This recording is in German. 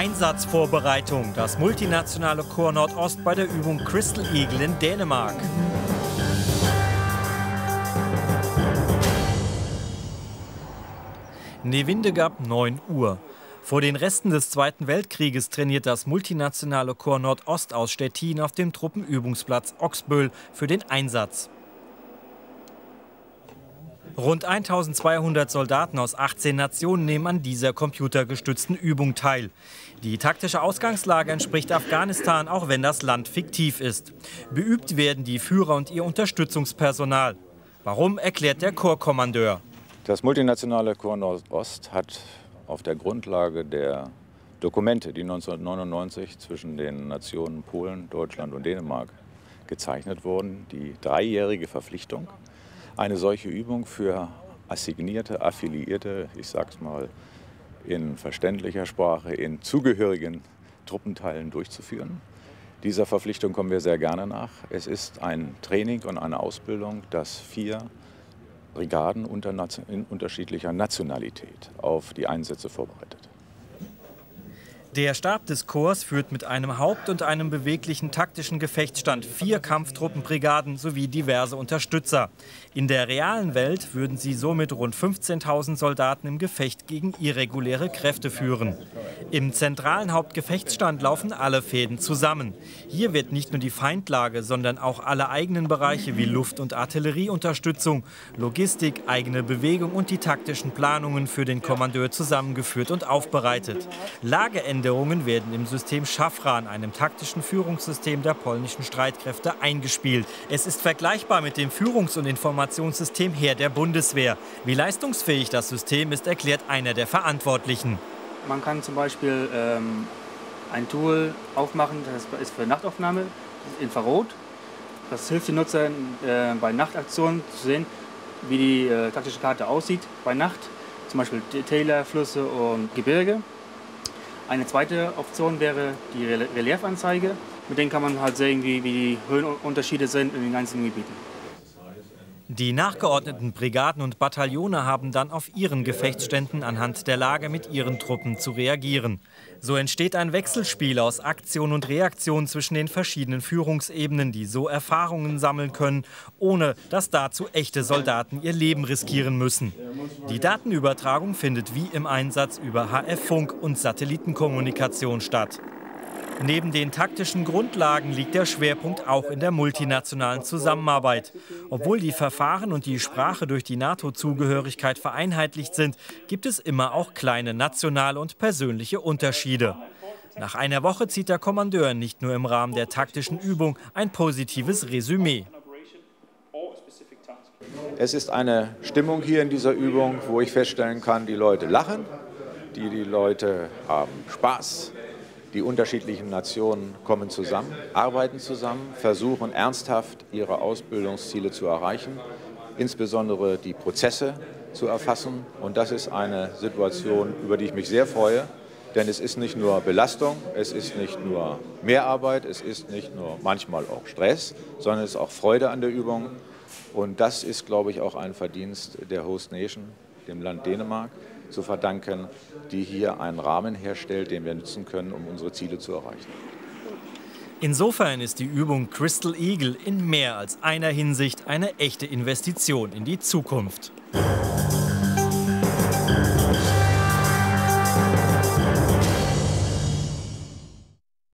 Einsatzvorbereitung, das multinationale Korps Nordost bei der Übung Crystal Eagle in Dänemark. Die Winde gab 9 Uhr. Vor den Resten des Zweiten Weltkrieges trainiert das multinationale Korps Nordost aus Stettin auf dem Truppenübungsplatz Oxböll für den Einsatz. Rund 1200 Soldaten aus 18 Nationen nehmen an dieser computergestützten Übung teil. Die taktische Ausgangslage entspricht Afghanistan, auch wenn das Land fiktiv ist. Beübt werden die Führer und ihr Unterstützungspersonal. Warum, erklärt der Korpskommandeur. Das multinationale Korps Nordost hat auf der Grundlage der Dokumente, die 1999 zwischen den Nationen Polen, Deutschland und Dänemark gezeichnet wurden, die 3-jährige Verpflichtung, eine solche Übung für assignierte, affiliierte, ich sag's mal in verständlicher Sprache, in zugehörigen Truppenteilen durchzuführen. Dieser Verpflichtung kommen wir sehr gerne nach. Es ist ein Training und eine Ausbildung, das 4 Brigaden in unterschiedlicher Nationalität auf die Einsätze vorbereitet. Der Stab des Korps führt mit einem Haupt- und einem beweglichen taktischen Gefechtsstand 4 Kampftruppenbrigaden sowie diverse Unterstützer. In der realen Welt würden sie somit rund 15.000 Soldaten im Gefecht gegen irreguläre Kräfte führen. Im zentralen Hauptgefechtsstand laufen alle Fäden zusammen. Hier wird nicht nur die Feindlage, sondern auch alle eigenen Bereiche wie Luft- und Artillerieunterstützung, Logistik, eigene Bewegung und die taktischen Planungen für den Kommandeur zusammengeführt und aufbereitet. Lageänderungen werden im System Schafran, einem taktischen Führungssystem der polnischen Streitkräfte, eingespielt. Es ist vergleichbar mit dem Führungs- und Informationssystem Heer der Bundeswehr. Wie leistungsfähig das System ist, erklärt einer der Verantwortlichen. Man kann zum Beispiel ein Tool aufmachen, das ist für Nachtaufnahme, das ist Infrarot. Das hilft den Nutzern bei Nachtaktionen zu sehen, wie die taktische Karte aussieht bei Nacht, zum Beispiel Täler, Flüsse und Gebirge. Eine zweite Option wäre die Reliefanzeige. Mit denen kann man halt sehen, wie die Höhenunterschiede sind in den ganzen Gebieten. Die nachgeordneten Brigaden und Bataillone haben dann auf ihren Gefechtsständen anhand der Lage mit ihren Truppen zu reagieren. So entsteht ein Wechselspiel aus Aktion und Reaktion zwischen den verschiedenen Führungsebenen, die so Erfahrungen sammeln können, ohne dass dazu echte Soldaten ihr Leben riskieren müssen. Die Datenübertragung findet wie im Einsatz über HF-Funk und Satellitenkommunikation statt. Neben den taktischen Grundlagen liegt der Schwerpunkt auch in der multinationalen Zusammenarbeit. Obwohl die Verfahren und die Sprache durch die NATO-Zugehörigkeit vereinheitlicht sind, gibt es immer auch kleine nationale und persönliche Unterschiede. Nach einer Woche zieht der Kommandeur nicht nur im Rahmen der taktischen Übung ein positives Resümee. Es ist eine Stimmung hier in dieser Übung, wo ich feststellen kann, die Leute lachen, die Leute haben Spaß. Die unterschiedlichen Nationen kommen zusammen, arbeiten zusammen, versuchen ernsthaft ihre Ausbildungsziele zu erreichen, insbesondere die Prozesse zu erfassen. Und das ist eine Situation, über die ich mich sehr freue, denn es ist nicht nur Belastung, es ist nicht nur Mehrarbeit, es ist nicht nur manchmal auch Stress, sondern es ist auch Freude an der Übung. Und das ist, glaube ich, auch ein Verdienst der Host Nation, dem Land Dänemark, zu verdanken, die hier einen Rahmen herstellt, den wir nutzen können, um unsere Ziele zu erreichen. Insofern ist die Übung Crystal Eagle in mehr als einer Hinsicht eine echte Investition in die Zukunft.